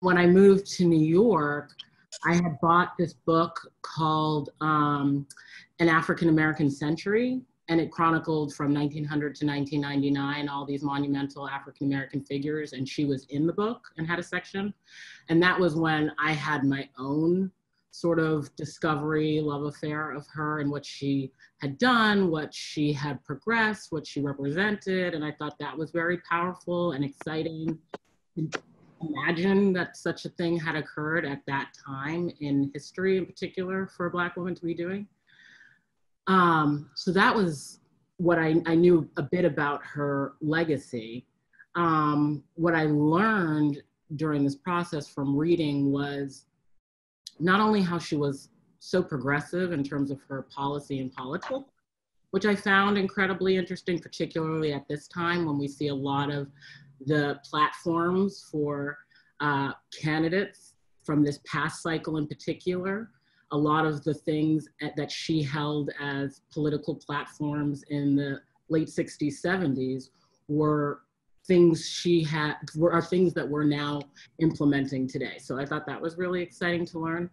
When I moved to New York, I had bought this book called An African-American Century, and it chronicled from 1900 to 1999, all these monumental African-American figures, and she was in the book and had a section. And that was when I had my own sort of discovery, love affair of her and what she had done, what she had progressed, what she represented. And I thought that was very powerful and exciting. Imagine that such a thing had occurred at that time in history, in particular, for a Black woman to be doing. So that was what I knew a bit about her legacy. What I learned during this process from reading was not only how she was so progressive in terms of her policy and politics, which I found incredibly interesting, particularly at this time when we see a lot of the platforms for candidates from this past cycle in particular. A lot of the things that she held as political platforms in the late 60s, 70s were things she had, are things that we're now implementing today. So I thought that was really exciting to learn.